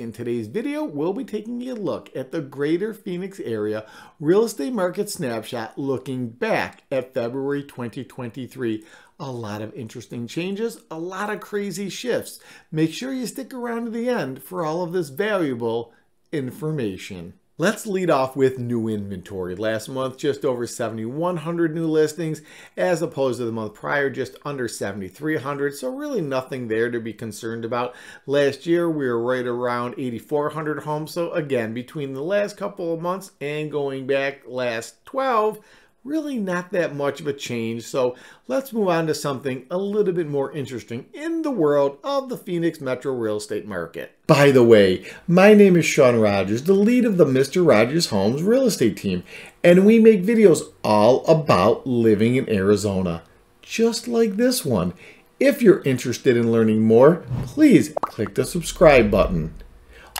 In today's video, we'll be taking a look at the greater Phoenix area real estate market snapshot looking back at February 2023. A lot of interesting changes, a lot of crazy shifts. Make sure you stick around to the end for all of this valuable information. Let's lead off with new inventory. Last month, just over 7,100 new listings, as opposed to the month prior, just under 7,300. So really nothing there to be concerned about. Last year, we were right around 8,400 homes. So again, between the last couple of months and going back last 12, really not that much of a change. So let's move on to something a little bit more interesting in the world of the Phoenix Metro real estate market. By the way, my name is Shawn Rogers, the lead of the Mr. Rogers Homes real estate team, and we make videos all about living in Arizona, just like this one. If you're interested in learning more, please click the subscribe button.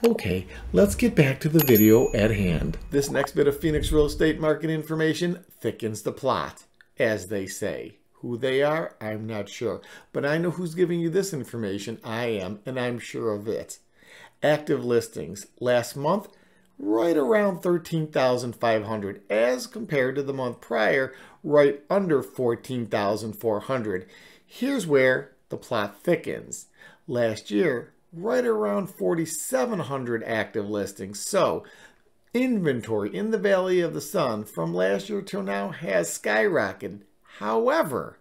Okay, let's get back to the video at hand. This next bit of Phoenix real estate market information thickens the plot, as they say. Who they are, I'm not sure. But I know who's giving you this information. I am, and I'm sure of it. Active listings last month, right around 13,500, as compared to the month prior, right under 14,400. Here's where the plot thickens. Last year, right around 4,700 active listings. So inventory in the Valley of the Sun from last year till now has skyrocketed. However,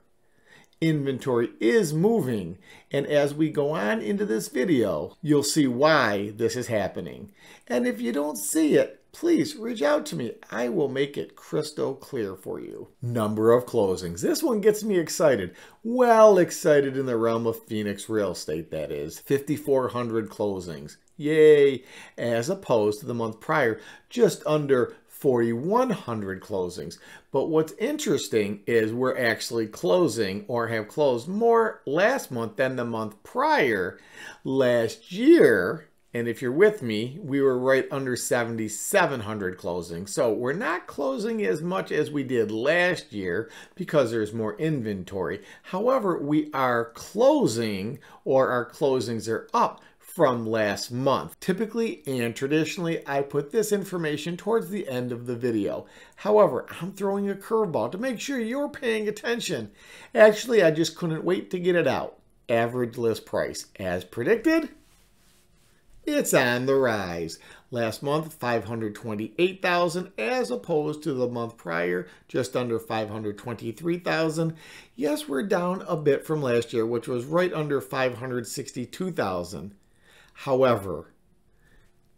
inventory is moving, and as we go on into this video, you'll see why this is happening. And if you don't see it, please reach out to me. I will make it crystal clear for you. Number of closings. This one gets me excited. Well excited in the realm of Phoenix real estate, that is. 5,400 closings. Yay! As opposed to the month prior, just under 4,100 closings. But what's interesting is we're actually closing or have closed more last month than the month prior. Last year, and if you're with me, we were right under 7,700 closings. So we're not closing as much as we did last year because there's more inventory. However, we are closing, or our closings are up from last month. Typically and traditionally, I put this information towards the end of the video. However, I'm throwing a curveball to make sure you're paying attention. Actually, I just couldn't wait to get it out. Average list price, as predicted, it's on the rise. Last month, $528,000, as opposed to the month prior, just under $523,000. Yes, we're down a bit from last year, which was right under $562,000. However,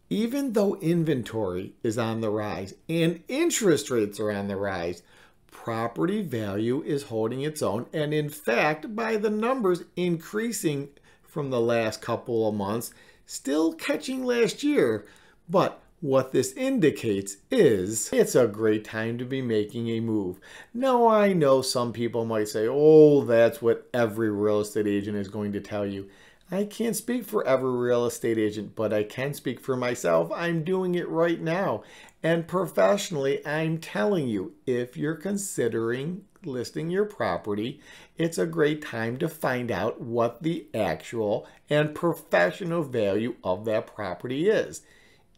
even though inventory is on the rise and interest rates are on the rise, property value is holding its own, and in fact, by the numbers increasing from the last couple of months, still catching last year. But what this indicates is it's a great time to be making a move. Now, I know some people might say, oh, that's what every real estate agent is going to tell you. I can't speak for every real estate agent, but I can speak for myself. I'm doing it right now. And professionally, I'm telling you, if you're considering listing your property, it's a great time to find out what the actual and professional value of that property is.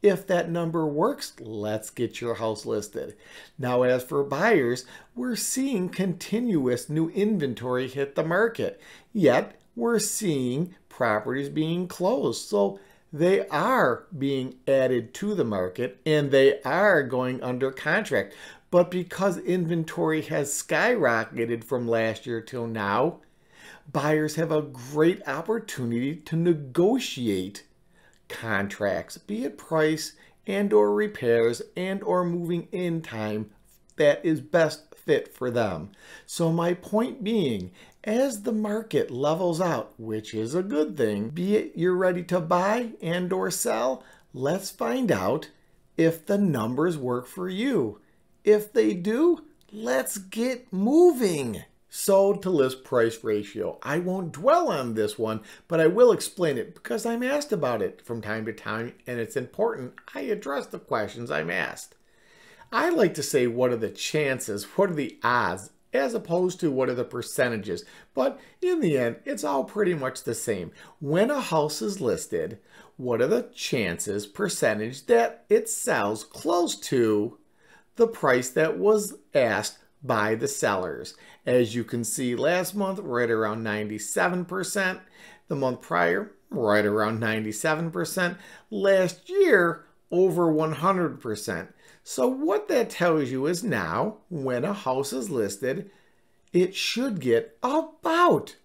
If that number works, let's get your house listed. Now, as for buyers, we're seeing continuous new inventory hit the market, yet we're seeing properties being closed. So they are being added to the market and they are going under contract. But because inventory has skyrocketed from last year till now, buyers have a great opportunity to negotiate contracts, be it price and or repairs and or moving in time that is best fit for them. So my point being, as the market levels out, which is a good thing, be it you're ready to buy and or sell, let's find out if the numbers work for you. If they do, let's get moving. Sold to list price ratio. I won't dwell on this one, but I will explain it because I'm asked about it from time to time, and it's important I address the questions I'm asked. I like to say, what are the chances? What are the odds? as opposed to what are the percentages. But in the end, it's all pretty much the same. When a house is listed, what are the chances, percentage, that it sells close to the price that was asked by the sellers? As you can see, last month, right around 97%. The month prior, right around 97%. Last year, over 100%. So what that tells you is now, when a house is listed, it should get about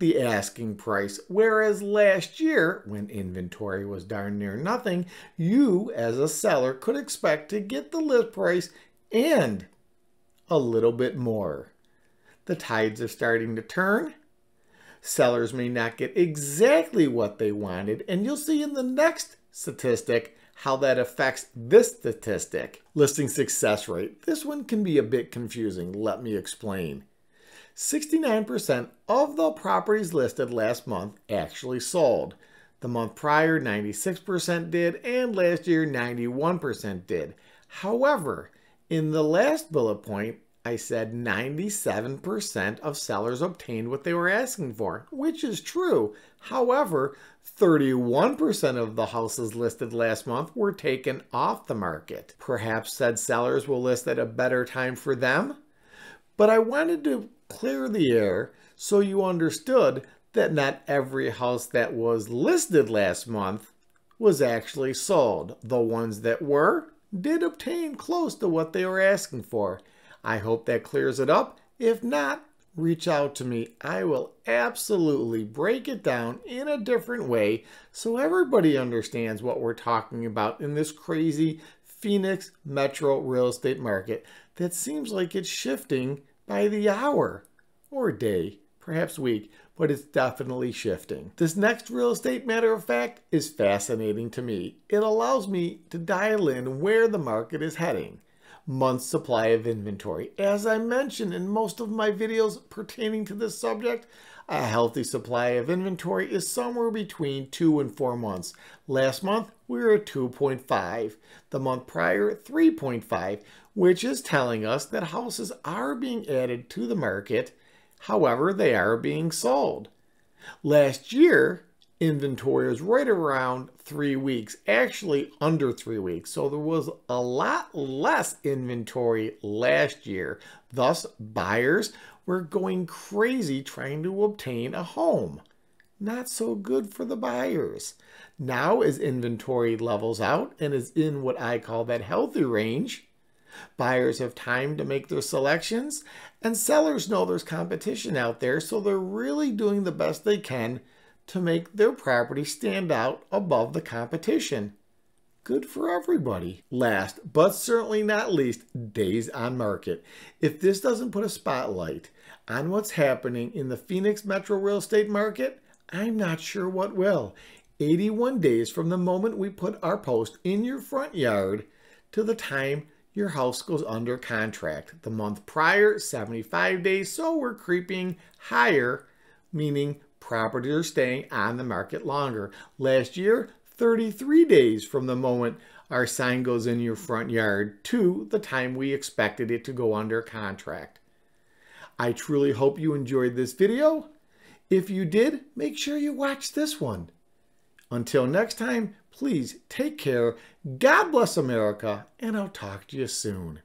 the asking price. Whereas last year, when inventory was darn near nothing, you as a seller could expect to get the list price and a little bit more. The tides are starting to turn. Sellers may not get exactly what they wanted, and you'll see in the next statistic how that affects this statistic. Listing success rate. This one can be a bit confusing. Let me explain. 69% of the properties listed last month actually sold. The month prior, 96% did, and last year, 91% did. However, in the last bullet point, I said 97% of sellers obtained what they were asking for, which is true. However, 31% of the houses listed last month were taken off the market. Perhaps said sellers will list at a better time for them. But I wanted to clear the air so you understood that not every house that was listed last month was actually sold. The ones that were did obtain close to what they were asking for. I hope that clears it up. If not, reach out to me. I will absolutely break it down in a different way so everybody understands what we're talking about in this crazy Phoenix metro real estate market that seems like it's shifting by the hour or day, perhaps week, but it's definitely shifting. This next real estate matter of fact is fascinating to me. It allows me to dial in where the market is heading. Month's supply of inventory. As I mentioned in most of my videos pertaining to this subject, a healthy supply of inventory is somewhere between 2 and 4 months. Last month, we were at 2.5. The month prior, 3.5, which is telling us that houses are being added to the market. However, they are being sold. Last year, inventory was right around 3 weeks, actually under 3 weeks. So there was a lot less inventory last year. Thus, buyers were going crazy trying to obtain a home. Not so good for the buyers. Now, as inventory levels out and is in what I call that healthy range, buyers have time to make their selections, and sellers know there's competition out there, so they're really doing the best they can to make their property stand out above the competition. Good for everybody. Last, but certainly not least, days on market. If this doesn't put a spotlight on what's happening in the Phoenix metro real estate market, I'm not sure what will. 81 days from the moment we put our post in your front yard to the time your house goes under contract. The month prior, 75 days, so we're creeping higher, meaning properties are staying on the market longer. Last year, 33 days from the moment our sign goes in your front yard to the time we expected it to go under contract. I truly hope you enjoyed this video. If you did, make sure you watch this one. Until next time, please take care. God bless America, and I'll talk to you soon.